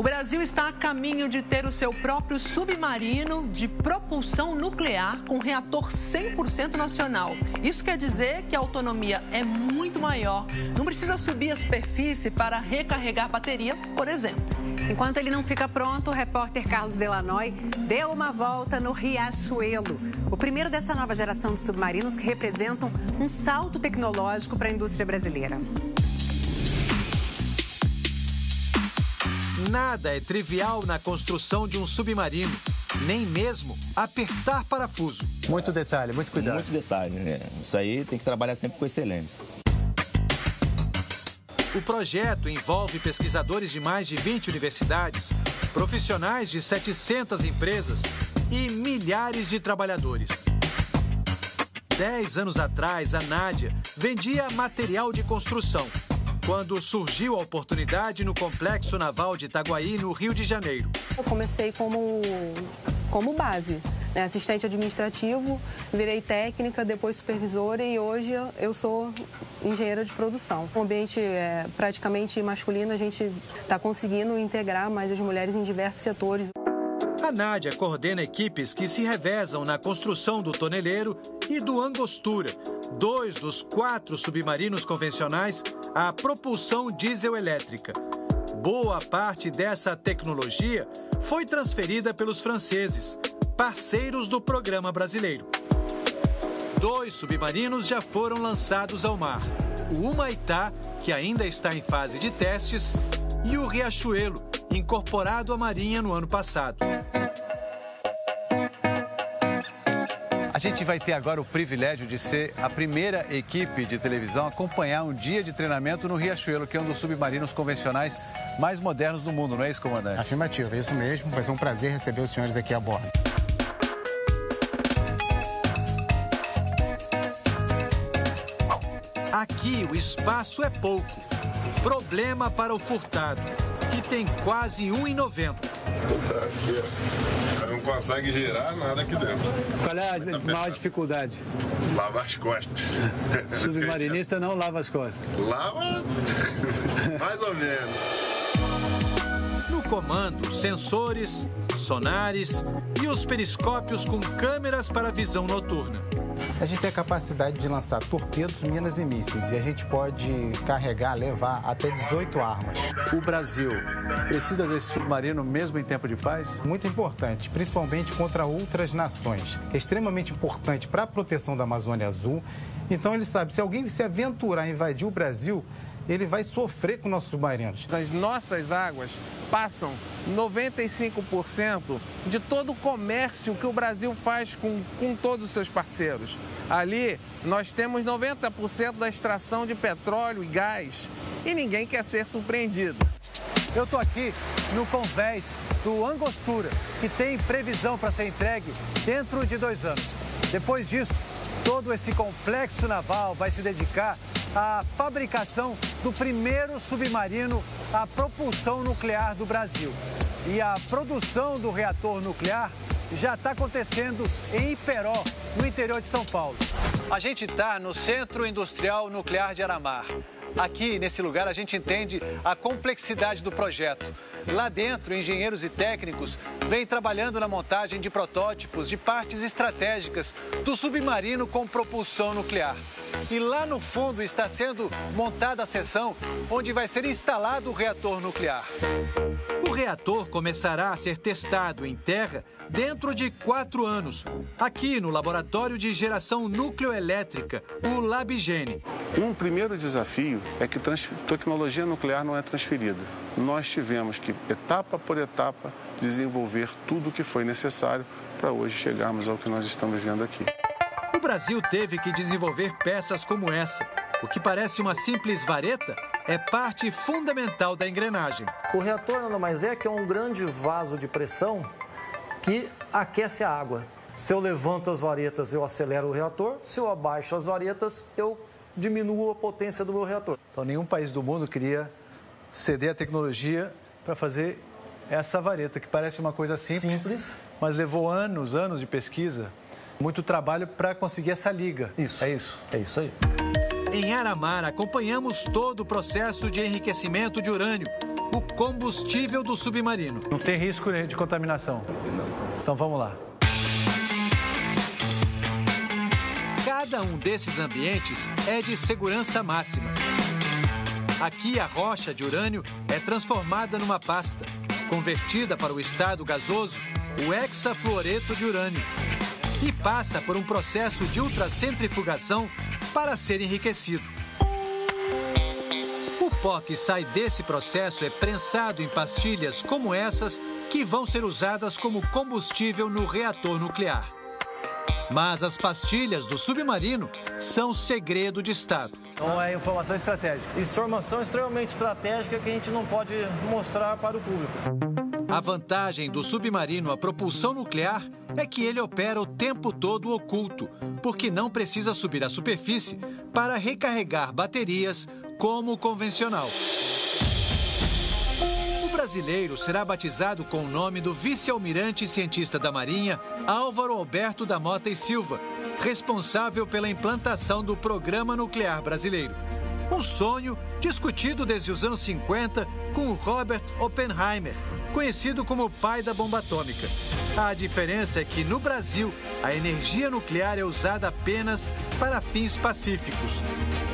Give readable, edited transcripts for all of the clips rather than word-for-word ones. O Brasil está a caminho de ter o seu próprio submarino de propulsão nuclear com reator 100% nacional. Isso quer dizer que a autonomia é muito maior. Não precisa subir a superfície para recarregar a bateria, por exemplo. Enquanto ele não fica pronto, o repórter Carlos Delanoi deu uma volta no Riachuelo. O primeiro dessa nova geração de submarinos que representam um salto tecnológico para a indústria brasileira. Nada é trivial na construção de um submarino, nem mesmo apertar parafuso. Muito detalhe, muito cuidado. Muito detalhe, é. Isso aí tem que trabalhar sempre com excelência. O projeto envolve pesquisadores de mais de 20 universidades, profissionais de 700 empresas e milhares de trabalhadores. 10 anos atrás, a Nádia vendia material de construção, quando surgiu a oportunidade no Complexo Naval de Itaguaí, no Rio de Janeiro. Eu comecei como base, né? Assistente administrativo, virei técnica, depois supervisora e hoje eu sou engenheira de produção. O ambiente é praticamente masculino, a gente está conseguindo integrar mais as mulheres em diversos setores. A Nádia coordena equipes que se revezam na construção do toneleiro e do Angostura, 2 dos 4 submarinos convencionais à propulsão diesel-elétrica. Boa parte dessa tecnologia foi transferida pelos franceses, parceiros do programa brasileiro. 2 submarinos já foram lançados ao mar. O Umaitá, que ainda está em fase de testes, e o Riachuelo, incorporado à Marinha no ano passado. A gente vai ter agora o privilégio de ser a primeira equipe de televisão a acompanhar um dia de treinamento no Riachuelo, que é um dos submarinos convencionais mais modernos do mundo, não é isso, comandante? Afirmativo, é isso mesmo. Vai ser um prazer receber os senhores aqui a bordo. Aqui o espaço é pouco. Problema para o Furtado, que tem quase 1,90. Aqui, ó. Não consegue girar nada aqui dentro. Qual é a maior dificuldade? Lava as costas. O submarinista não lava as costas. Lava mais ou menos. No comando, sensores, sonares e os periscópios com câmeras para visão noturna. A gente tem a capacidade de lançar torpedos, minas e mísseis e a gente pode carregar, levar até 18 armas. O Brasil precisa desse submarino mesmo em tempo de paz? Muito importante, principalmente contra outras nações. É extremamente importante para a proteção da Amazônia Azul. Então ele sabe, se alguém se aventurar a invadir o Brasil, ele vai sofrer com nossos submarinos. Nas nossas águas passam 95% de todo o comércio que o Brasil faz com todos os seus parceiros. Ali nós temos 90% da extração de petróleo e gás e ninguém quer ser surpreendido. Eu estou aqui no convés do Angostura, que tem previsão para ser entregue dentro de 2 anos. Depois disso, todo esse complexo naval vai se dedicar a fabricação do primeiro submarino à propulsão nuclear do Brasil. E a produção do reator nuclear já está acontecendo em Iperó, no interior de São Paulo. A gente está no Centro Industrial Nuclear de Aramar. Aqui, nesse lugar, a gente entende a complexidade do projeto. Lá dentro, engenheiros e técnicos vêm trabalhando na montagem de protótipos, de partes estratégicas do submarino com propulsão nuclear. E lá no fundo está sendo montada a seção onde vai ser instalado o reator nuclear. O reator começará a ser testado em terra dentro de 4 anos, aqui no Laboratório de Geração Nucleoelétrica, o Labgene. Um primeiro desafio é que tecnologia nuclear não é transferida. Nós tivemos que, etapa por etapa, desenvolver tudo o que foi necessário para hoje chegarmos ao que nós estamos vendo aqui. O Brasil teve que desenvolver peças como essa. O que parece uma simples vareta é parte fundamental da engrenagem. O reator nada mais é que é um grande vaso de pressão que aquece a água. Se eu levanto as varetas, eu acelero o reator. Se eu abaixo as varetas, eu diminuo a potência do meu reator. Então, nenhum país do mundo queria ceder a tecnologia para fazer essa vareta, que parece uma coisa simples, mas levou anos de pesquisa, muito trabalho para conseguir essa liga. Isso. É isso? É isso aí. Em Aramar, acompanhamos todo o processo de enriquecimento de urânio o combustível do submarino. Não tem risco de contaminação. Então vamos lá. Cada um desses ambientes é de segurança máxima. Aqui a rocha de urânio é transformada numa pasta, convertida para o estado gasoso, o hexafluoreto de urânio, e passa por um processo de ultracentrifugação para ser enriquecido. O pó que sai desse processo é prensado em pastilhas como essas, que vão ser usadas como combustível no reator nuclear. Mas as pastilhas do submarino são segredo de Estado. Então é informação estratégica. Informação extremamente estratégica que a gente não pode mostrar para o público. A vantagem do submarino à propulsão nuclear é que ele opera o tempo todo oculto, porque não precisa subir à superfície para recarregar baterias como o convencional. O brasileiro será batizado com o nome do vice-almirante e cientista da Marinha, Álvaro Alberto da Mota e Silva, responsável pela implantação do Programa Nuclear Brasileiro. Um sonho discutido desde os anos 50 com Robert Oppenheimer, conhecido como o pai da bomba atômica. A diferença é que, no Brasil, a energia nuclear é usada apenas para fins pacíficos.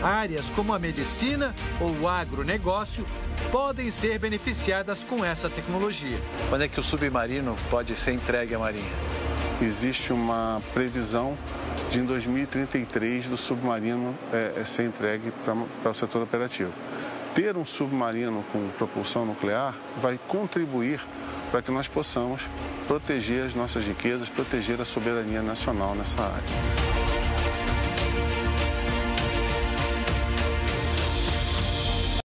Áreas como a medicina ou o agronegócio podem ser beneficiadas com essa tecnologia. Quando é que o submarino pode ser entregue à Marinha? Existe uma previsão de, em 2033, do submarino ser entregue para o setor operativo. Ter um submarino com propulsão nuclear vai contribuir para que nós possamos proteger as nossas riquezas, proteger a soberania nacional nessa área.